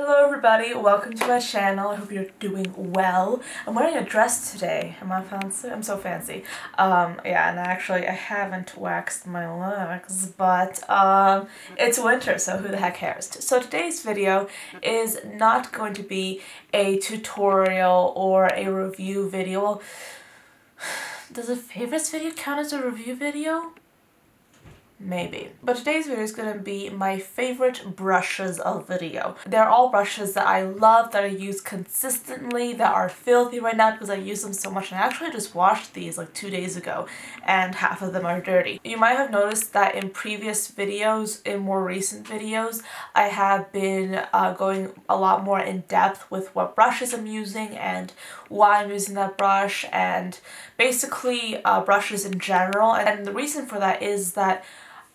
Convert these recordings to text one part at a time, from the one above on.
Hello everybody, welcome to my channel. I hope you're doing well. I'm wearing a dress today. Am I fancy? I'm so fancy. Yeah, and actually I haven't waxed my locks, but it's winter, so who the heck cares? So today's video is not going to be a tutorial or a review video. Well, does a favorites video count as a review video? Maybe. But today's video is going to be my favorite brushes of video. They're all brushes that I love, that I use consistently, that are filthy right now because I use them so much. And I actually just washed these like 2 days ago and half of them are dirty. You might have noticed that in previous videos, in more recent videos, I have been going a lot more in depth with what brushes I'm using and why I'm using that brush and basically brushes in general. And the reason for that is that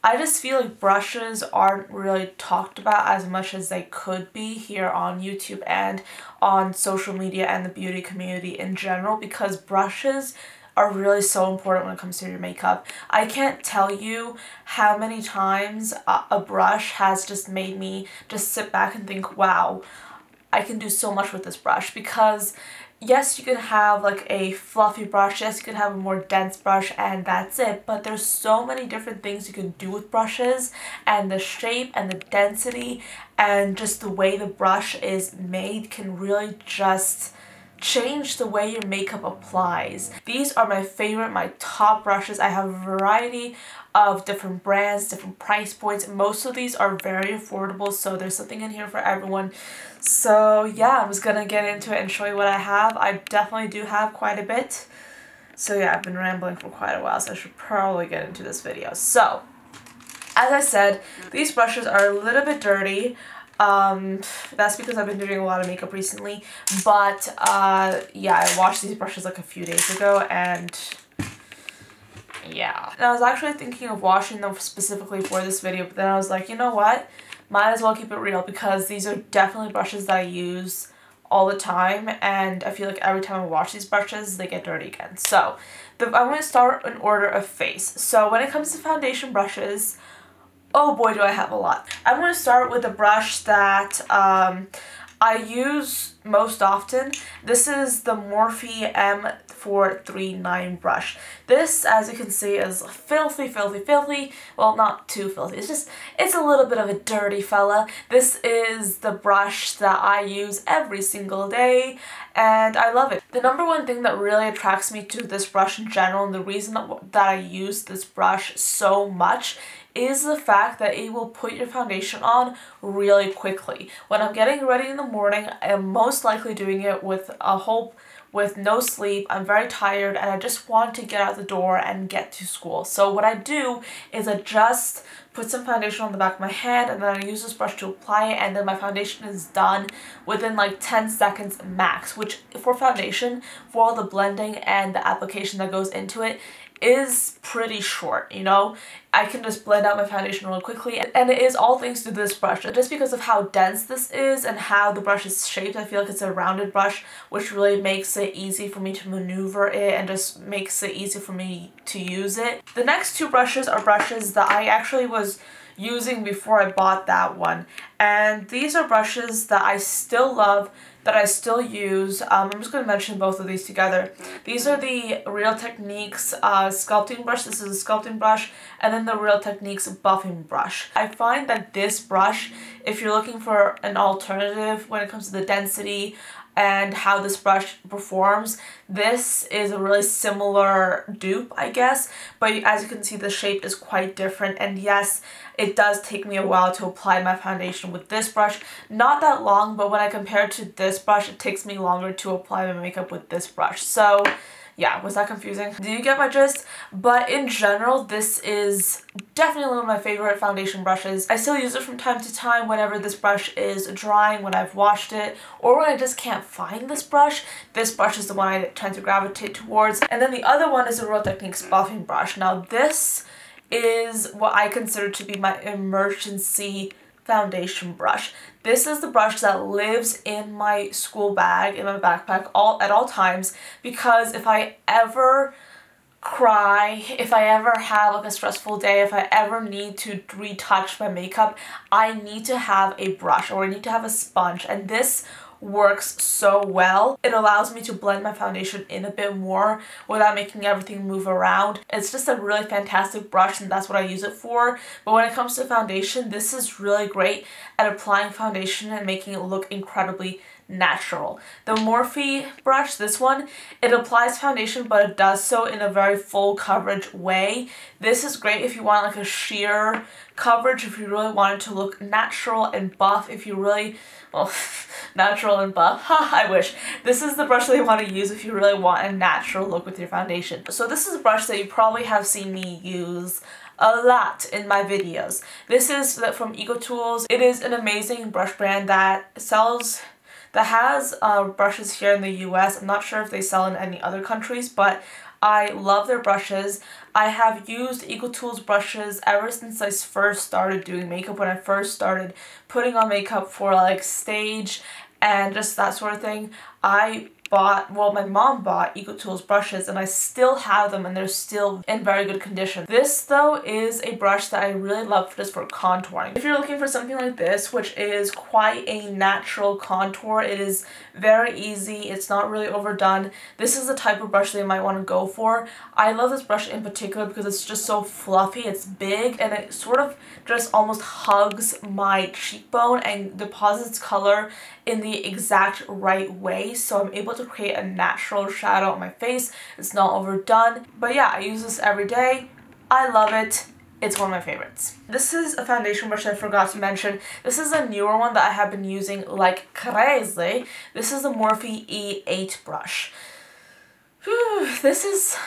I just feel like brushes aren't really talked about as much as they could be here on YouTube and on social media and the beauty community in general, because brushes are really so important when it comes to your makeup. I can't tell you how many times a brush has just made me just sit back and think, wow, I can do so much with this brush. Because yes, you can have like a fluffy brush, yes, you can have a more dense brush and that's it, but there's so many different things you can do with brushes, and the shape and the density and just the way the brush is made can really just change the way your makeup applies. These are my favorite, my top brushes. I have a variety of different brands, different price points. Most of these are very affordable, so there's something in here for everyone. So yeah, I'm just gonna get into it and show you what I have. I definitely do have quite a bit. So yeah, I've been rambling for quite a while, so I should probably get into this video. So, as I said, these brushes are a little bit dirty. That's because I've been doing a lot of makeup recently, but yeah, I washed these brushes like a few days ago, and yeah. And I was actually thinking of washing them specifically for this video, but then I was like, you know what, might as well keep it real, because these are definitely brushes that I use all the time, and I feel like every time I wash these brushes, they get dirty again. So, I'm going to start in order of face. So when it comes to foundation brushes, oh boy, do I have a lot. I'm going to start with a brush that I use most often. This is the Morphe M439 brush. This, as you can see, is filthy, filthy, filthy. Well, not too filthy. It's just, it's a little bit of a dirty fella. This is the brush that I use every single day, and I love it. The number one thing that really attracts me to this brush in general, and the reason that I use this brush so much, is the fact that it will put your foundation on really quickly. When I'm getting ready in the morning, I'm most likely doing it with no sleep. I'm very tired and I just want to get out the door and get to school. So what I do is I just put some foundation on the back of my hand, and then I use this brush to apply it, and then my foundation is done within like 10 seconds max, which for foundation, for all the blending and the application that goes into it, is pretty short, you know? I can just blend out my foundation really quickly, and it is all thanks to this brush. Just because of how dense this is and how the brush is shaped, I feel like it's a rounded brush, which really makes it easy for me to maneuver it and just makes it easy for me to use it. The next two brushes are brushes that I actually was using before I bought that one, and these are brushes that I still love, that I still use. I'm just going to mention both of these together. These are the Real Techniques sculpting brush. This is a sculpting brush, and then the Real Techniques buffing brush. I find that this brush, if you're looking for an alternative when it comes to the density and how this brush performs, this is a really similar dupe, I guess, but as you can see, the shape is quite different, and yes, it does take me a while to apply my foundation with this brush. Not that long, but when I compare it to this brush, it takes me longer to apply my makeup with this brush. So yeah, was that confusing? Do you get my gist? But in general, this is definitely one of my favorite foundation brushes. I still use it from time to time whenever this brush is drying, when I've washed it, or when I just can't find this brush. This brush is the one I tend to gravitate towards. And then the other one is the Real Techniques buffing brush. Now this is what I consider to be my emergency foundation brush. This is the brush that lives in my school bag, in my backpack, at all times, because if I ever cry if I ever have like a stressful day, if I ever need to retouch my makeup, I need to have a brush or I need to have a sponge, and this works so well. It allows me to blend my foundation in a bit more without making everything move around. It's just a really fantastic brush, and that's what I use it for. But when it comes to foundation, this is really great at applying foundation and making it look incredibly natural. The Morphe brush, this one, it applies foundation, but it does so in a very full coverage way. This is great if you want like a sheer coverage, if you really want it to look natural and buff, if you really, well, natural and buff, I wish. This is the brush that you want to use if you really want a natural look with your foundation. So this is a brush that you probably have seen me use a lot in my videos. This is from EcoTools. It is an amazing brush brand that has brushes here in the US. I'm not sure if they sell in any other countries, but I love their brushes. I have used EcoTools brushes ever since I first started doing makeup, when I first started putting on makeup for like stage and just that sort of thing. I bought, well, my mom bought EcoTools brushes, and I still have them and they're still in very good condition. This though is a brush that I really love just for contouring. If you're looking for something like this, which is quite a natural contour, it is very easy, it's not really overdone, this is the type of brush that you might want to go for. I love this brush in particular because it's just so fluffy, it's big, and it sort of just almost hugs my cheekbone and deposits color in the exact right way, so I'm able to create a natural shadow on my face. It's not overdone. But yeah, I use this every day. I love it. It's one of my favorites. This is a foundation brush I forgot to mention. This is a newer one that I have been using like crazy. This is the Morphe E8 brush. Whew, this is...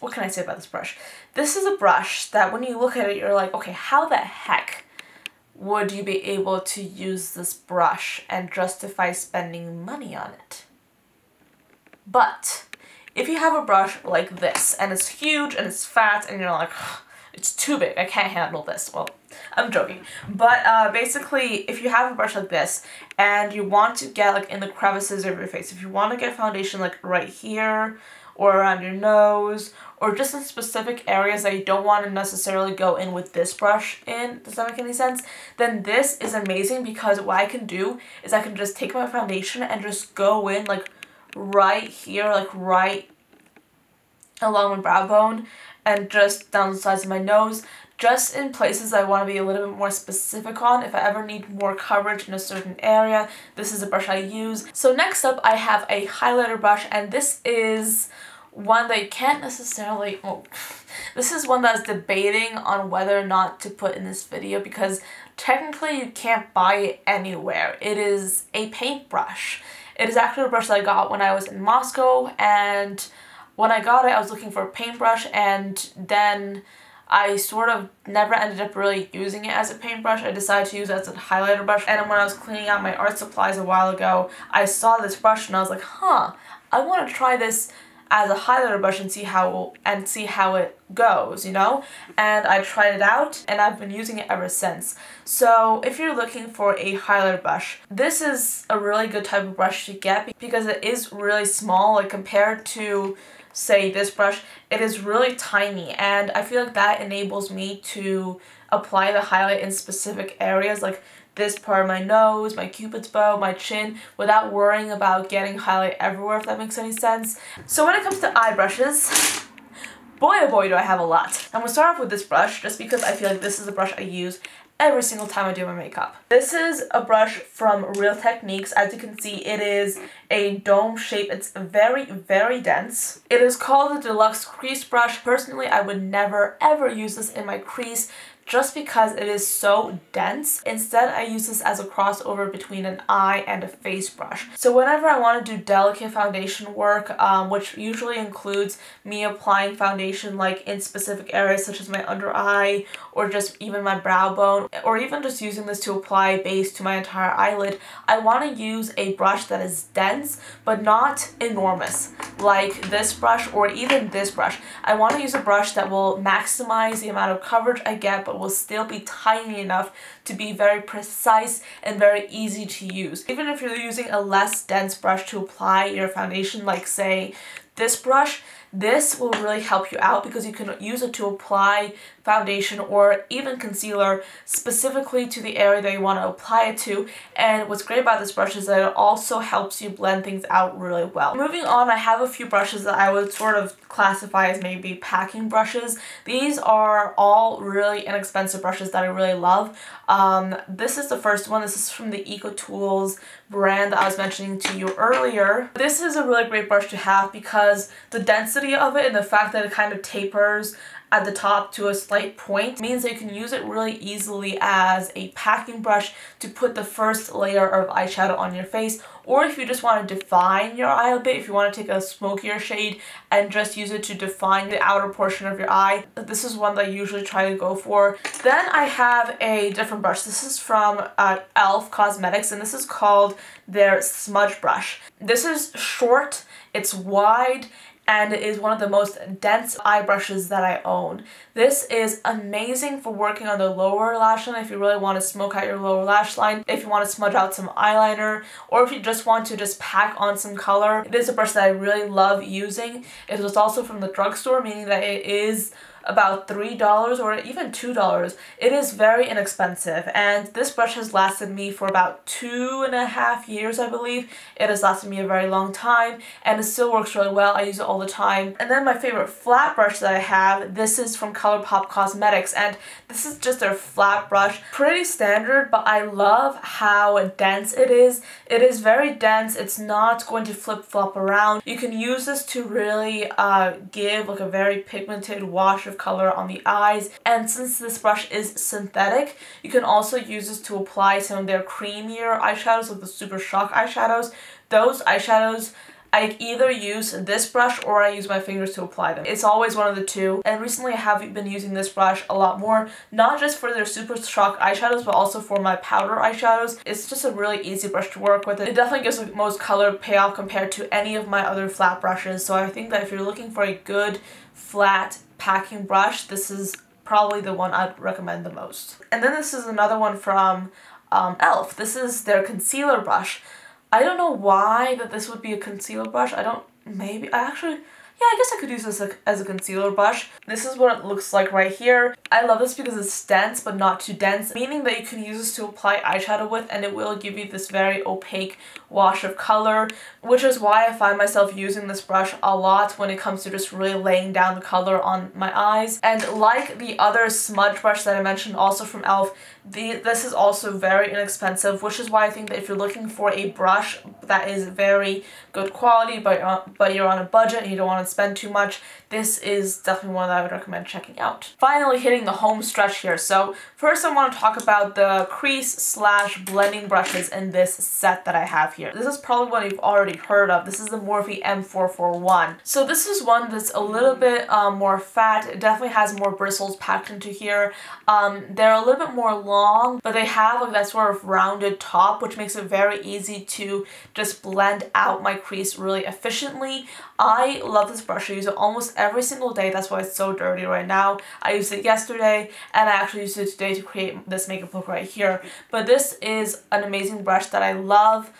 what can I say about this brush? This is a brush that when you look at it, you're like, okay, how the heck would you be able to use this brush and justify spending money on it? But if you have a brush like this, and it's huge and it's fat, and you're like, it's too big, I can't handle this. Well, I'm joking. But basically, if you have a brush like this, and you want to get like in the crevices of your face, if you want to get foundation like right here, or around your nose, or just in specific areas that you don't want to necessarily go in with this brush in, does that make any sense? Then this is amazing, because what I can do is I can just take my foundation and just go in like right here, like right along my brow bone and just down the sides of my nose, just in places I want to be a little bit more specific on. If I ever need more coverage in a certain area, this is a brush I use. So next up, I have a highlighter brush, and this is one that you can't necessarily, this is one that's debating on whether or not to put in this video, because technically you can't buy it anywhere. It is a paintbrush. It is actually a brush that I got when I was in Moscow, and when I got it, I was looking for a paintbrush, and then I sort of never ended up really using it as a paintbrush. I decided to use it as a highlighter brush, and when I was cleaning out my art supplies a while ago, I saw this brush and I was like, huh, I want to try this as a highlighter brush and see how it goes, you know? And I tried it out, and I've been using it ever since. So if you're looking for a highlighter brush, this is a really good type of brush to get, because it is really small, like compared to say this brush, it is really tiny, and I feel like that enables me to apply the highlight in specific areas, like this part of my nose, my cupid's bow, my chin, without worrying about getting highlight everywhere, if that makes any sense. So when it comes to eye brushes, boy oh boy do I have a lot. I'm gonna start off with this brush, just because I feel like this is the brush I use every single time I do my makeup. This is a brush from Real Techniques. As you can see, it is a dome shape. It's very, very dense. It is called the Deluxe Crease Brush. Personally, I would never ever use this in my crease, just because it is so dense. Instead, I use this as a crossover between an eye and a face brush. So whenever I want to do delicate foundation work, which usually includes me applying foundation like in specific areas such as my under eye or just even my brow bone, or even just using this to apply base to my entire eyelid, I want to use a brush that is dense but not enormous, like this brush or even this brush. I want to use a brush that will maximize the amount of coverage I get, but will still be tiny enough to be very precise and very easy to use. Even if you're using a less dense brush to apply your foundation, like say this brush, This will really help you out because you can use it to apply foundation or even concealer specifically to the area that you want to apply it to. And what's great about this brush is that it also helps you blend things out really well. Moving on, I have a few brushes that I would sort of classify as maybe packing brushes. These are all really inexpensive brushes that I really love. This is the first one. This is from the EcoTools brand that I was mentioning to you earlier. This is a really great brush to have because the density of it and the fact that it kind of tapers at the top to a slight point means that you can use it really easily as a packing brush to put the first layer of eyeshadow on your face, or if you just want to define your eye a bit, if you want to take a smokier shade and just use it to define the outer portion of your eye. This is one that I usually try to go for. Then I have a different brush. This is from e.l.f. Cosmetics, and this is called their smudge brush. This is short, it's wide, and it is one of the most dense eye brushes that I own. This is amazing for working on the lower lash line if you really want to smoke out your lower lash line, if you want to smudge out some eyeliner, or if you just want to just pack on some color. It is a brush that I really love using. It was also from the drugstore, meaning that it is about $3 or even $2. It is very inexpensive, and this brush has lasted me for about 2.5 years, I believe. It has lasted me a very long time, and it still works really well. I use it all the time. And then my favorite flat brush that I have, this is from Colourpop Cosmetics, and this is just their flat brush. Pretty standard, but I love how dense it is. It is very dense. It's not going to flip-flop around. You can use this to really give like a very pigmented wash of color on the eyes, and since this brush is synthetic, you can also use this to apply some of their creamier eyeshadows, like the Super Shock eyeshadows. Those eyeshadows, I either use this brush or I use my fingers to apply them. It's always one of the two, and recently I have been using this brush a lot more, not just for their Super Shock eyeshadows, but also for my powder eyeshadows. It's just a really easy brush to work with. It definitely gives the most color payoff compared to any of my other flat brushes, so I think that if you're looking for a good flat packing brush, this is probably the one I'd recommend the most. And then this is another one from e.l.f. This is their concealer brush. I don't know why that this would be a concealer brush. Yeah, I guess I could use this as a concealer brush. This is what it looks like right here. I love this because it's dense but not too dense, meaning that you can use this to apply eyeshadow with, and it will give you this very opaque wash of color, which is why I find myself using this brush a lot when it comes to just really laying down the color on my eyes. And like the other smudge brush that I mentioned, also from e.l.f., this is also very inexpensive, which is why I think that if you're looking for a brush that is very good quality but you're on a budget and you don't want to spend too much, this is definitely one that I would recommend checking out. Finally, hitting the home stretch here. So first I want to talk about the crease slash blending brushes in this set that I have here. This is probably one you've already heard of. This is the Morphe M441. So this is one that's a little bit more fat. It definitely has more bristles packed into here. They're a little bit more long, but they have like that sort of rounded top, which makes it very easy to just blend out my crease really efficiently. I love this brush. I use it almost every single day. That's why it's so dirty right now. I used it yesterday, and I actually used it today to create this makeup look right here. But this is an amazing brush that I love,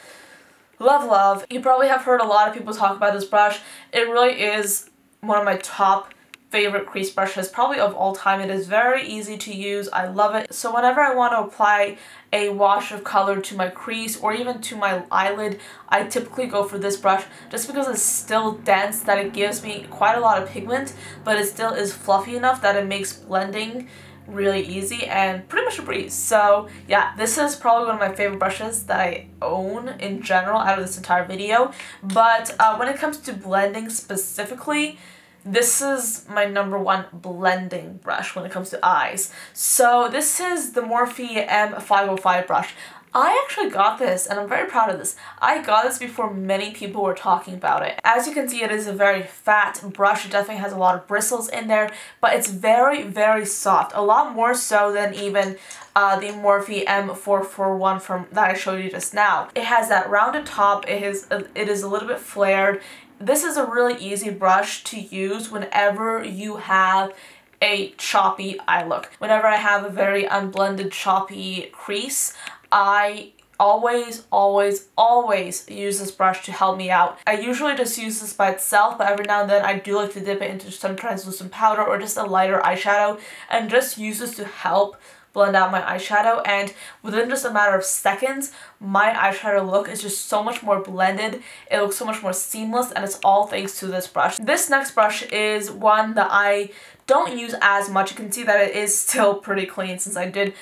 love, love. You probably have heard a lot of people talk about this brush. It really is one of my top favorite crease brushes probably of all time. It is very easy to use. I love it. So whenever I want to apply a wash of color to my crease or even to my eyelid, I typically go for this brush just because it's still dense, that it gives me quite a lot of pigment, but it still is fluffy enough that it makes blending really easy and pretty much a breeze. So yeah, this is probably one of my favorite brushes that I own in general out of this entire video. But when it comes to blending specifically, this is my #1 blending brush when it comes to eyes. So this is the Morphe M505 brush. I actually got this, and I'm very proud of this. I got this before many people were talking about it. As you can see, it is a very fat brush. It definitely has a lot of bristles in there, but it's very, very soft. A lot more so than even the Morphe M441 that I showed you just now. It has that rounded top. It is a little bit flared. This is a really easy brush to use whenever you have a choppy eye look. Whenever I have a very unblended choppy crease, I always, always, always use this brush to help me out. I usually just use this by itself, but every now and then I do like to dip it into some translucent powder or just a lighter eyeshadow and just use this to help blend out my eyeshadow, and within just a matter of seconds my eyeshadow look is just so much more blended, it looks so much more seamless, and it's all thanks to this brush. This next brush is one that I don't use as much. You can see that it is still pretty clean since I did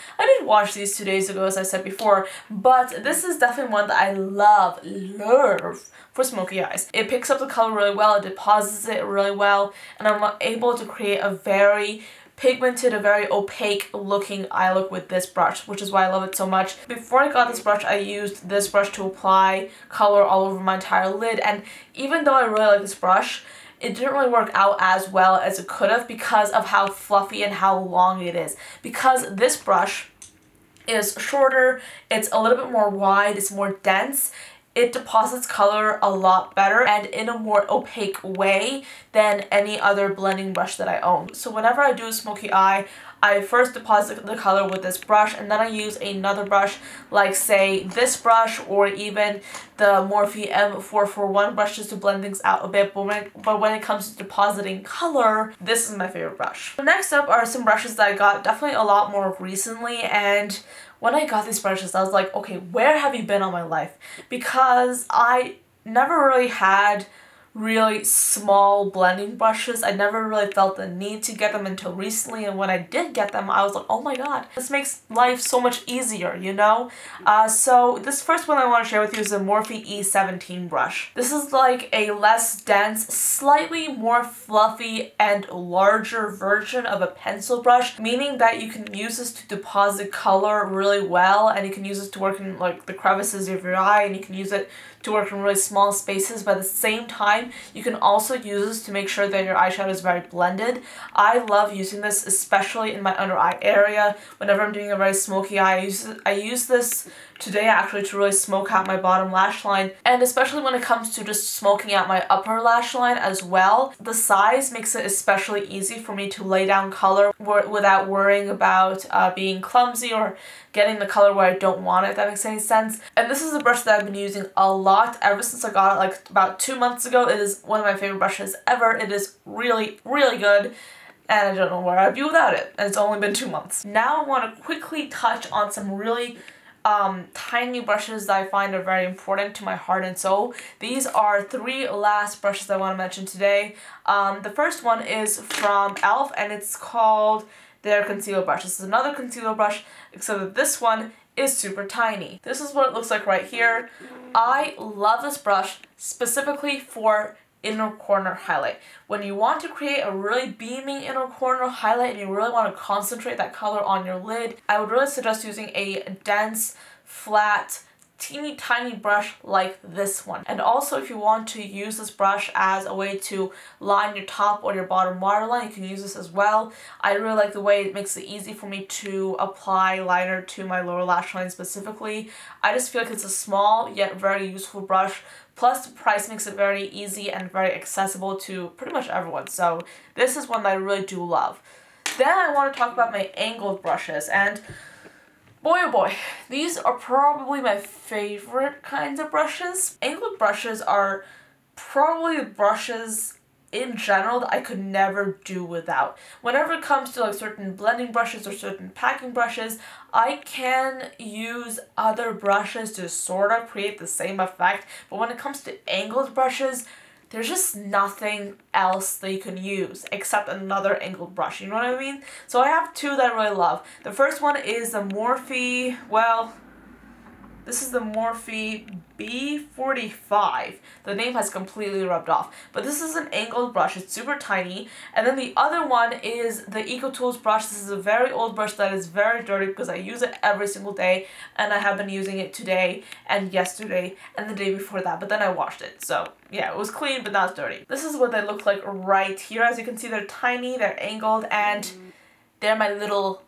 wash these 2 days ago, as I said before, but this is definitely one that I love for smoky eyes. It picks up the color really well, it deposits it really well, and I'm able to create a very pigmented, a very opaque looking eye look with this brush, which is why I love it so much. Before I got this brush, I used this brush to apply color all over my entire lid, and even though I really like this brush, it didn't really work out as well as it could have because of how fluffy and how long it is. Because this brush is shorter, it's a little bit more wide, it's more dense, it deposits color a lot better and in a more opaque way than any other blending brush that I own. So whenever I do a smoky eye, I first deposit the color with this brush, and then I use another brush, like say this brush or even the Morphe M441 brush, just to blend things out a bit. But when it comes to depositing color, this is my favorite brush. Next up are some brushes that I got definitely a lot more recently, and when I got these brushes, I was like, okay, where have you been all my life? Because I never really had really small blending brushes. I never really felt the need to get them until recently, and when I did get them, I was like, oh my god, this makes life so much easier, you know? So this first one I want to share with you is the Morphe E17 brush. This is like a less dense, slightly more fluffy and larger version of a pencil brush, meaning that you can use this to deposit color really well, and you can use this to work in like the crevices of your eye, and you can use it to work in really small spaces, but at the same time you can also use this to make sure that your eyeshadow is very blended. I love using this especially in my under eye area. Whenever I'm doing a very smoky eye, I use this today actually to really smoke out my bottom lash line, and especially when it comes to just smoking out my upper lash line as well. The size makes it especially easy for me to lay down color without worrying about being clumsy or getting the color where I don't want it, if that makes any sense. And this is a brush that I've been using a lot ever since I got it like about 2 months ago. It is one of my favorite brushes ever. It is really, really good, and I don't know where I'd be without it, and it's only been 2 months. Now I want to quickly touch on some really tiny brushes that I find are very important to my heart and soul. These are three last brushes I want to mention today. The first one is from e.l.f. and it's called their concealer brush. This is another concealer brush, except that this one is super tiny. This is what it looks like right here. I love this brush specifically for inner corner highlight. When you want to create a really beaming inner corner highlight and you really want to concentrate that color on your lid, I would really suggest using a dense, flat, teeny tiny brush like this one. And also if you want to use this brush as a way to line your top or your bottom waterline, you can use this as well. I really like the way it makes it easy for me to apply liner to my lower lash line specifically. I just feel like it's a small yet very useful brush. Plus, the price makes it very easy and very accessible to pretty much everyone. So this is one that I really do love. Then I want to talk about my angled brushes, and boy oh boy, these are probably my favorite kinds of brushes. Angled brushes are probably brushes in general that I could never do without. Whenever it comes to like certain blending brushes or certain packing brushes, I can use other brushes to sort of create the same effect, but when it comes to angled brushes, there's just nothing else that you can use except another angled brush, you know what I mean? So I have two that I really love. The first one is the Morphe, well, this is the Morphe B45. The name has completely rubbed off. But this is an angled brush. It's super tiny. And then the other one is the EcoTools brush. This is a very old brush that is very dirty because I use it every single day. And I have been using it today and yesterday and the day before that. But then I washed it. So yeah, it was clean but not dirty. This is what they look like right here. As you can see, they're tiny, they're angled, and they're my little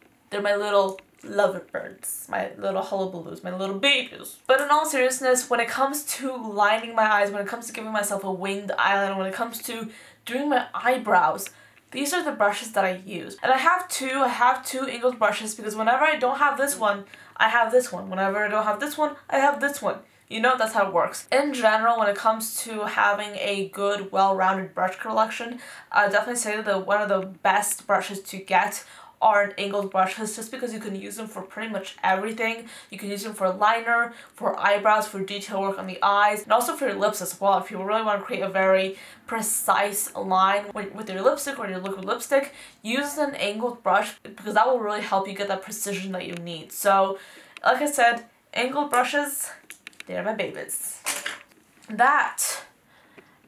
lovebirds, my little hullabaloo's, my little babies. But in all seriousness, when it comes to lining my eyes, when it comes to giving myself a winged eyeliner, when it comes to doing my eyebrows, These are the brushes that I use. And I have two angled brushes because whenever I don't have this one, I have this one. Whenever I don't have this one, I have this one. You know, that's how it works. In general, when it comes to having a good, well-rounded brush collection, I definitely say that one of the best brushes to get are angled brushes, just because you can use them for pretty much everything. You can use them for liner, for eyebrows, for detail work on the eyes, and also for your lips as well. If you really want to create a very precise line with your lipstick or your liquid lipstick, use an angled brush because that will really help you get that precision that you need. So, like I said, angled brushes, they're my babies. That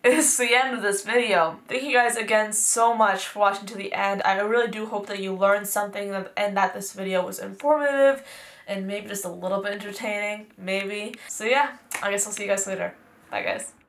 is the end of this video. Thank you guys again so much for watching to the end. I really do hope that you learned something and that this video was informative and maybe just a little bit entertaining, maybe. So yeah, I guess I'll see you guys later. Bye guys.